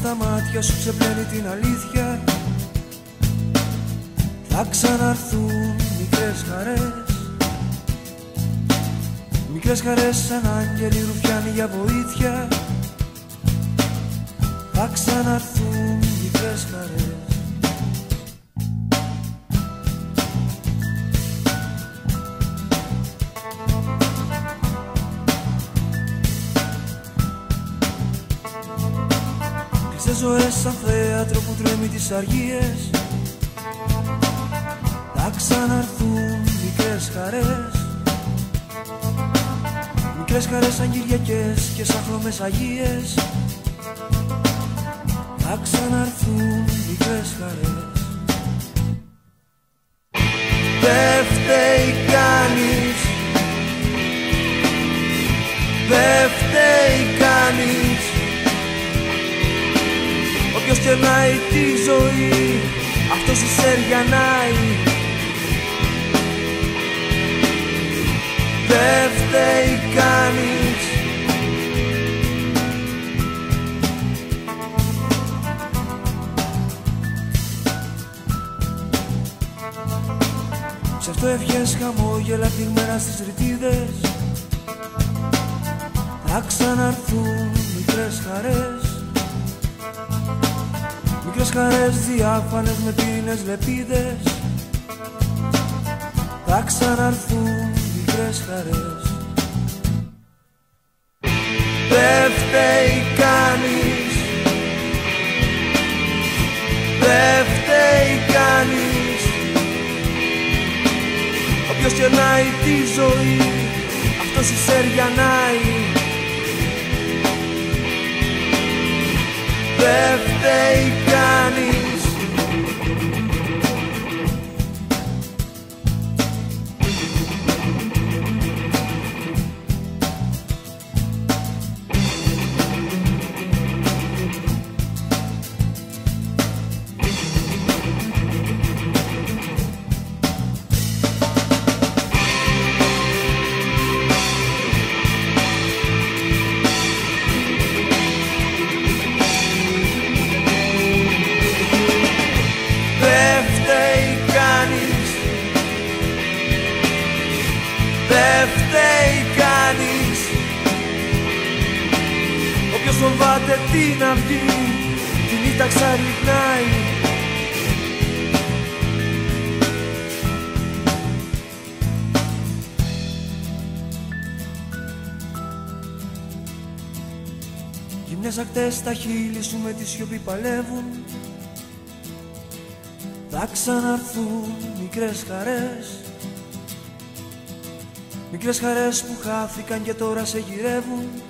στα μάτια σου ξεπλένει την αλήθεια. Θα ξαναρθούν μικρές χαρές, μικρές χαρές σαν άγγελοι ρουφιάνοι για βοήθεια. Θα ξαναρθούν μικρές χαρές. Κλειστές ζωές σαν θέατρο που τρέμει τις αργίες. Θα ξαναρθούν μικρές χαρές, μικρές χαρές σαν Κυριακές και σαν χρώμες Αγίες. Θα ξαναρθούν μικρές χαρές. Δε φταίει κανείς, δε φταίει κανείς. Όποιος κερνάει τη ζωή, αυτός η σεριανάει. Δε φταίει κανείς. Ψευτοευχές, χαμόγελα κλειμμένα στις ρητίδες. Θα ξαναρθούν μικρές χαρές, μικρές χαρές διάφανες με πίνες λεπίδες. Θα ξαναρθούν μικρές χαρές. Δε φταίει κανείς, δε φταίει κανείς. Όποιος κερνάει τη ζωή, αυτός η σεριανάει. Δε φταίει κανείς. Φοβάται την αυγή, την ήττα ξαρρυπνάει. Γυμνές ακτές τα χείλη σου με τη σιωπή παλεύουν. Θα ξαναρθούν μικρές χαρές, μικρές χαρές που χάθηκαν και τώρα σε γυρεύουν.